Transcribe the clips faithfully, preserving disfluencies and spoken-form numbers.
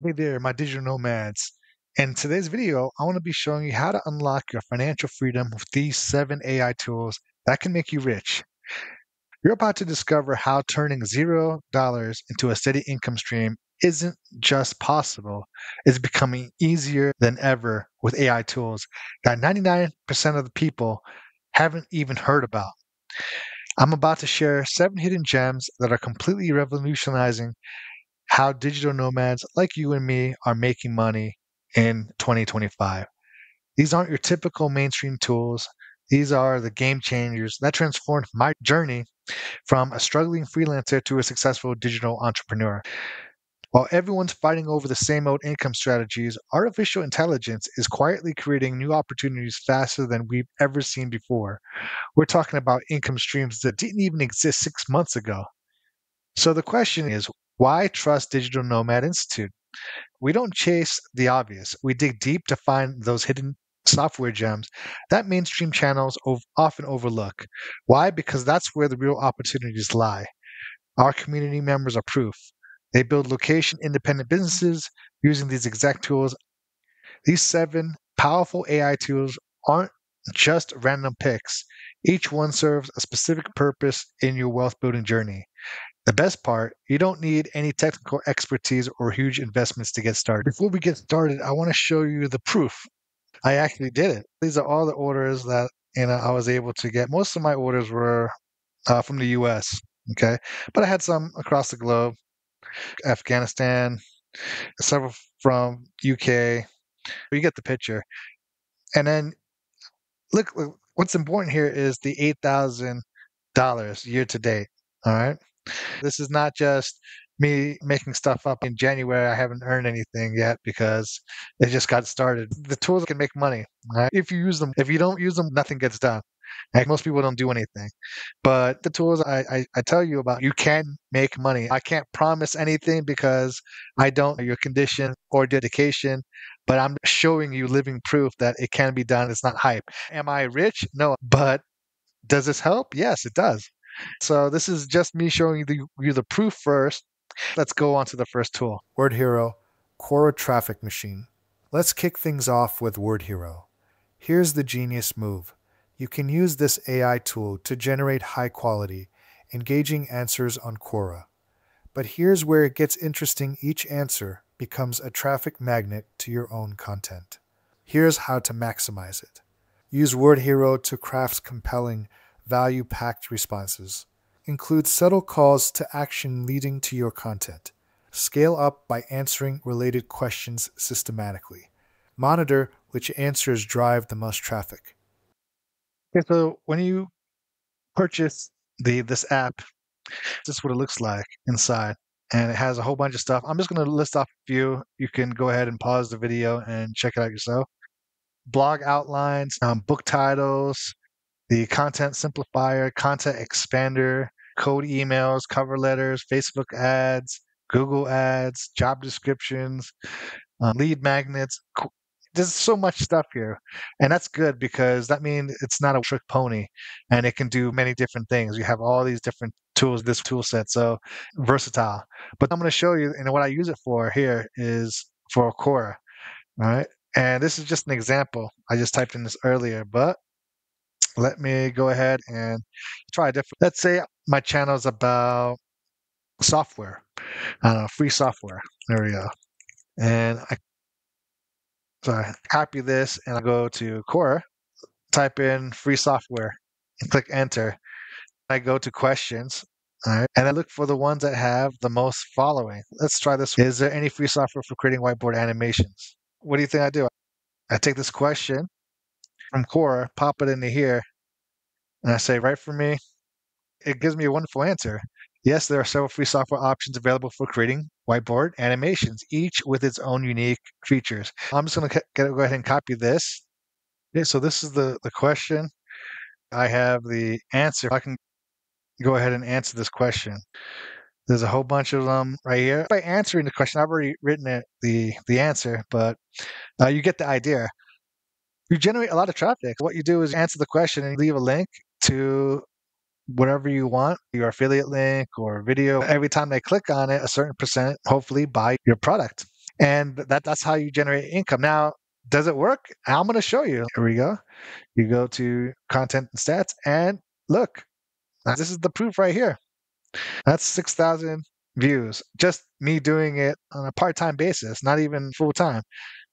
Hey there, my digital nomads. In today's video, I want to be showing you how to unlock your financial freedom with these seven A I tools that can make you rich. You're about to discover how turning zero dollars into a steady income stream isn't just possible, it's becoming easier than ever with A I tools that ninety-nine percent of the people haven't even heard about. I'm about to share seven hidden gems that are completely revolutionizing how digital nomads like you and me are making money in twenty twenty-five. These aren't your typical mainstream tools. These are the game changers that transformed my journey from a struggling freelancer to a successful digital entrepreneur. While everyone's fighting over the same old income strategies, artificial intelligence is quietly creating new opportunities faster than we've ever seen before. We're talking about income streams that didn't even exist six months ago. So the question is, why trust Digital Nomad Institute? We don't chase the obvious. We dig deep to find those hidden software gems that mainstream channels often overlook. Why? Because that's where the real opportunities lie. Our community members are proof. They build location-independent businesses using these exact tools. These seven powerful A I tools aren't just random picks. Each one serves a specific purpose in your wealth-building journey. The best part, you don't need any technical expertise or huge investments to get started. Before we get started, I want to show you the proof. I actually did it. These are all the orders that you know I was able to get. Most of my orders were uh, from the U S, okay? But I had some across the globe, Afghanistan, several from U K. You get the picture. And then look, look what's important here is the eight thousand dollars year to date, all right? This is not just me making stuff up in January. I haven't earned anything yet because it just got started. The tools can make money, right? If you use them. If you don't use them, nothing gets done. Like most people don't do anything. But the tools I, I, I tell you about, you can make money. I can't promise anything because I don't know your condition or dedication, but I'm showing you living proof that it can be done. It's not hype. Am I rich? No. But does this help? Yes, it does. So this is just me showing you the, you the proof first. Let's go on to the first tool. Word Hero, Quora Traffic Machine. Let's kick things off with Word Hero. Here's the genius move. You can use this A I tool to generate high-quality, engaging answers on Quora. But here's where it gets interesting. Each answer becomes a traffic magnet to your own content. Here's how to maximize it. Use Word Hero to craft compelling, value-packed responses. Include subtle calls to action leading to your content. Scale up by answering related questions systematically. Monitor which answers drive the most traffic. Okay, so when you purchase the this app, this is what it looks like inside. And it has a whole bunch of stuff. I'm just going to list off a few. You can go ahead and pause the video and check it out yourself. Blog outlines, um, book titles, the content simplifier, content expander, code emails, cover letters, Facebook ads, Google ads, job descriptions, um, lead magnets. There's so much stuff here. And that's good because that means it's not a trick pony and it can do many different things. You have all these different tools, this tool set, so versatile. But I'm going to show you, and what I use it for here is for Quora. All right. And this is just an example. I just typed in this earlier, but let me go ahead and try a different. Let's say my channel is about software, I don't know, free software. There we go. And I, so I copy this and I go to Quora, type in free software and click enter. I go to questions, all right, and I look for the ones that have the most following. Let's try this. Is there any free software for creating whiteboard animations? What do you think I do? I take this question from Quora, pop it into here, and I say, write for me. It gives me a wonderful answer. Yes, there are several free software options available for creating whiteboard animations, each with its own unique features. I'm just going to go ahead and copy this. Okay, so this is the, the question. I have the answer. I can go ahead and answer this question. There's a whole bunch of them right here. By answering the question, I've already written it, the, the answer, but uh, you get the idea. You generate a lot of traffic. What you do is answer the question and leave a link to whatever you want, your affiliate link or video. Every time they click on it, a certain percent hopefully buy your product. And that, that's how you generate income. Now, does it work? I'm going to show you. Here we go. You go to content and stats and look, this is the proof right here. That's six thousand views. Just me doing it on a part-time basis, not even full-time.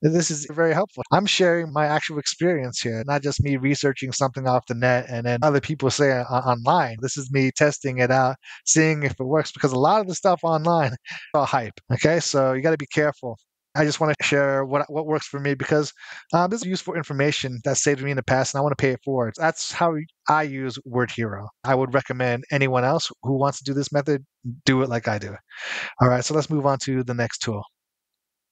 This is very helpful. I'm sharing my actual experience here, not just me researching something off the net and then other people say uh, online. This is me testing it out, seeing if it works, because a lot of the stuff online is all hype. Okay, so you got to be careful. I just want to share what what works for me, because um, this is useful information that saved me in the past, and I want to pay it forward. That's how I use Word Hero. I would recommend anyone else who wants to do this method, do it like I do. All right, so let's move on to the next tool.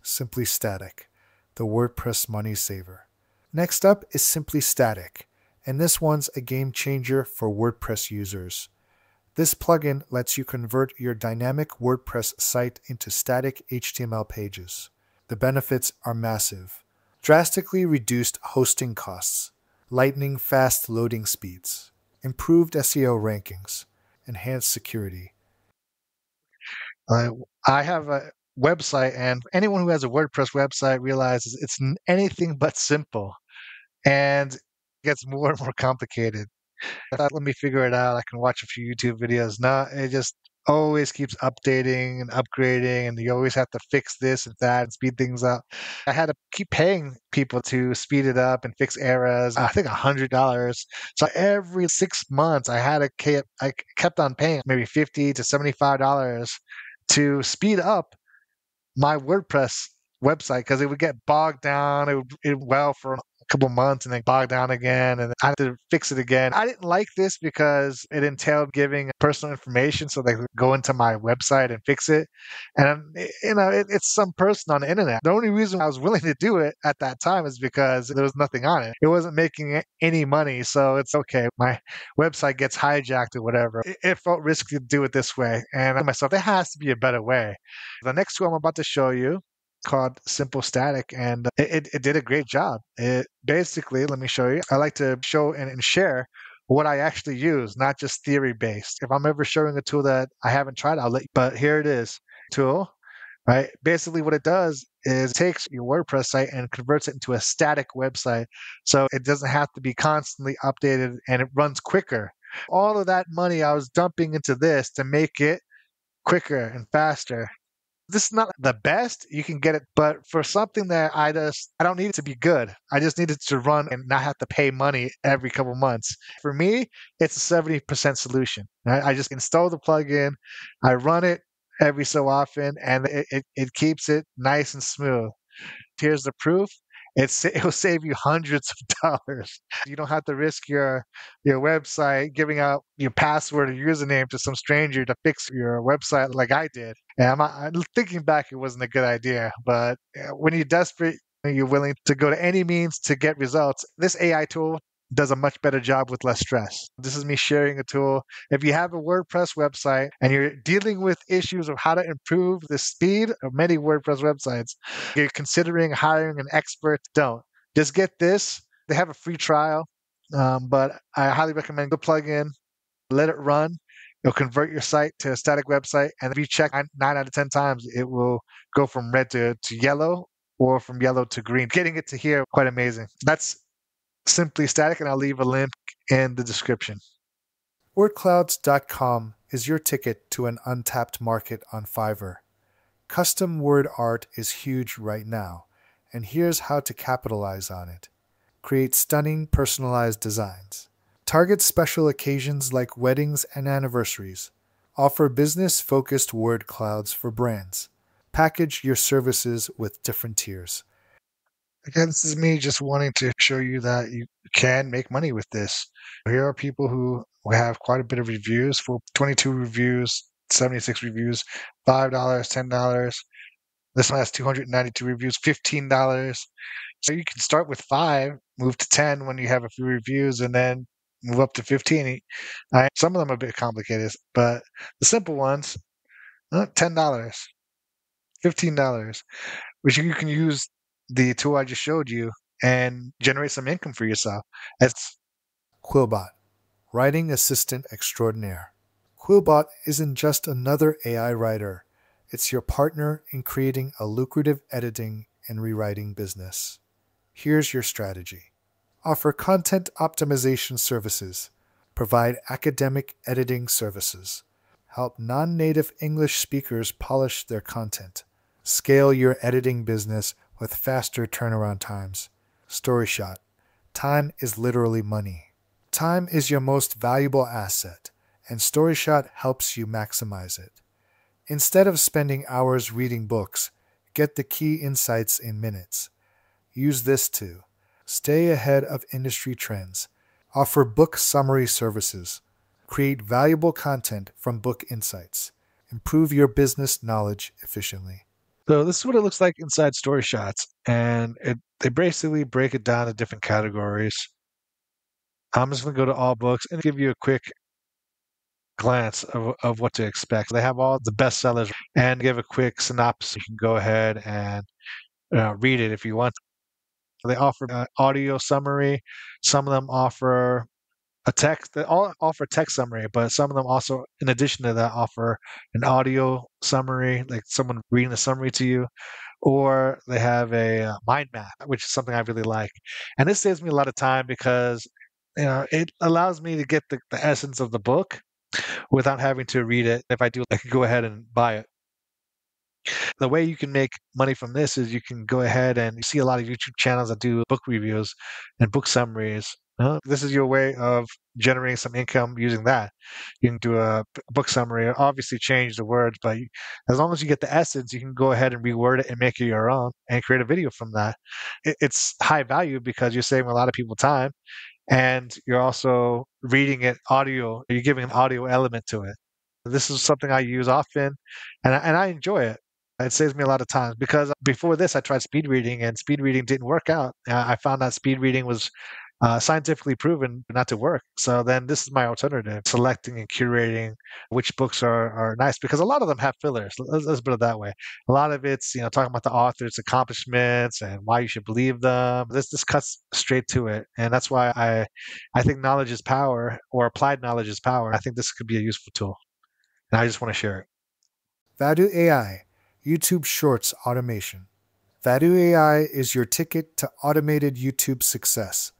Simply Static, the WordPress money saver. Next up is Simply Static, and this one's a game changer for WordPress users. This plugin lets you convert your dynamic WordPress site into static H T M L pages. The benefits are massive. Drastically reduced hosting costs, lightning fast loading speeds, improved S E O rankings, enhanced security. Uh, I have a website, and anyone who has a WordPress website realizes it's anything but simple and gets more and more complicated. I thought, let me figure it out. I can watch a few YouTube videos. No, it just always keeps updating and upgrading, and you always have to fix this and that and speed things up. I had to keep paying people to speed it up and fix errors. I think a hundred dollars. So every six months I had to keep, I kept on paying maybe fifty to seventy-five dollars to speed up my WordPress website, because it would get bogged down. It would it well for a couple months and then bogged down again, and I had to fix it again. I didn't like this because it entailed giving personal information, so they could go into my website and fix it. And you know, it, it's some person on the internet. The only reason I was willing to do it at that time is because there was nothing on it. It wasn't making any money, so it's okay. My website gets hijacked or whatever. It, it felt risky to do it this way, and I told myself there has to be a better way. The next tool I'm about to show you, called Simple Static, and it, it did a great job. It basically, let me show you. I like to show and, and share what I actually use, not just theory based. If I'm ever showing a tool that I haven't tried, I'll let you, but here it is, tool, right? Basically what it does is it takes your WordPress site and converts it into a static website. So it doesn't have to be constantly updated, and it runs quicker. All of that money I was dumping into this to make it quicker and faster. This is not the best, you can get it, but for something that I just, I don't need it to be good. I just need it to run and not have to pay money every couple months. For me, it's a seventy percent solution. I just install the plugin, I run it every so often, and it, it, it keeps it nice and smooth. Here's the proof. It's, it'll save you hundreds of dollars. You don't have to risk your your website, giving out your password or username to some stranger to fix your website like I did. And I'm, I'm thinking back, it wasn't a good idea. But when you're desperate, you're willing to go to any means to get results. This A I tool does a much better job with less stress. This is me sharing a tool. If you have a WordPress website and you're dealing with issues of how to improve the speed of many WordPress websites, you're considering hiring an expert, don't. Just get this. They have a free trial, um, but I highly recommend the plugin. Let it run. It'll convert your site to a static website, and if you check nine out of ten times, it will go from red to, to yellow, or from yellow to green. Getting it to here, quite amazing. That's Simply Static, and I'll leave a link in the description. word clouds dot com is your ticket to an untapped market on Fiverr. Custom word art is huge right now, and here's how to capitalize on it. Create stunning personalized designs. Target special occasions like weddings and anniversaries. Offer business-focused word clouds for brands. Package your services with different tiers. Again, this is me just wanting to show you that you can make money with this. Here are people who have quite a bit of reviews, for twenty-two reviews, seventy-six reviews, five dollars, ten dollars. This one has two hundred ninety-two reviews, fifteen dollars. So you can start with five, move to ten when you have a few reviews, and then move up to fifteen. Some of them are a bit complicated, but the simple ones, ten dollars, fifteen dollars, which you can use the tool I just showed you and generate some income for yourself. That's QuillBot, writing assistant extraordinaire. QuillBot isn't just another A I writer. It's your partner in creating a lucrative editing and rewriting business. Here's your strategy. Offer content optimization services. Provide academic editing services. Help non-native English speakers polish their content. Scale your editing business with faster turnaround times. StoryShot. Time is literally money. Time is your most valuable asset, and StoryShot helps you maximize it. Instead of spending hours reading books, get the key insights in minutes. Use this to stay ahead of industry trends. Offer book summary services. Create valuable content from book insights. Improve your business knowledge efficiently. So this is what it looks like inside StoryShot. And it, they basically break it down to different categories. I'm just going to go to all books and give you a quick glance of, of what to expect. They have all the bestsellers and give a quick synopsis. You can go ahead and uh, read it if you want. They offer an audio summary. Some of them offer a text. They all offer text summary, but some of them also, in addition to that, offer an audio summary, like someone reading the summary to you. Or they have a mind map, which is something I really like. And this saves me a lot of time because you know it allows me to get the, the essence of the book without having to read it. If I do, I can go ahead and buy it. The way you can make money from this is you can go ahead and you see a lot of YouTube channels that do book reviews and book summaries. Uh, this is your way of generating some income using that. You can do a book summary, obviously change the words, but you, as long as you get the essence, you can go ahead and reword it and make it your own and create a video from that. It, it's high value because you're saving a lot of people time and you're also reading it audio. You're giving an audio element to it. This is something I use often and I, and I enjoy it. It saves me a lot of time because before this, I tried speed reading and speed reading didn't work out. I found that speed reading was uh, scientifically proven not to work. So then this is my alternative, selecting and curating which books are, are nice because a lot of them have fillers. Let's, let's put it that way. A lot of it's, you know, talking about the author's accomplishments and why you should believe them. This, this cuts straight to it. And that's why I, I think knowledge is power or applied knowledge is power. I think this could be a useful tool. And I just want to share it. W A I A I. YouTube Shorts Automation. V A I A I is your ticket to automated YouTube success.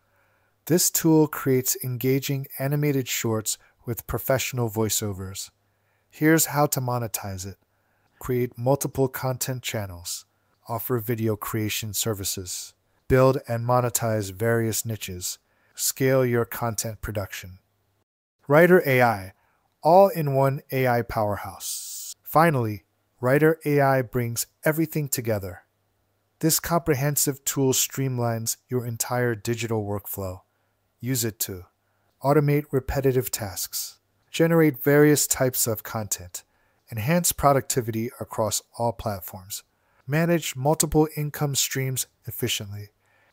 This tool creates engaging animated shorts with professional voiceovers. Here's how to monetize it. Create multiple content channels. Offer video creation services. Build and monetize various niches. Scale your content production. Rytr A I. All-in-one A I powerhouse. Finally, Rytr A I brings everything together. This comprehensive tool streamlines your entire digital workflow. Use it to automate repetitive tasks, generate various types of content, enhance productivity across all platforms, manage multiple income streams efficiently.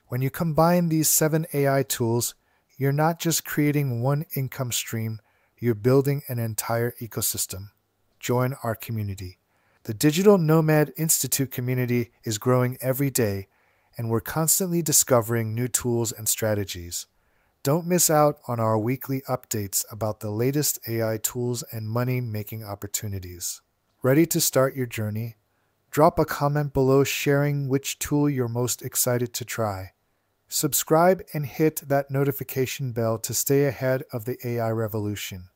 When you combine these seven A I tools, you're not just creating one income stream, you're building an entire ecosystem. Join our community. The Digital Nomad Institute community is growing every day, and we're constantly discovering new tools and strategies. Don't miss out on our weekly updates about the latest A I tools and money-making opportunities. Ready to start your journey? Drop a comment below sharing which tool you're most excited to try. Subscribe and hit that notification bell to stay ahead of the A I revolution.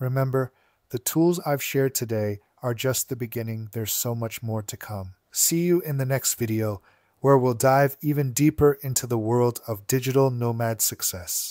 Remember, the tools I've shared today are just the beginning. There's so much more to come. See you in the next video, where we'll dive even deeper into the world of digital nomad success.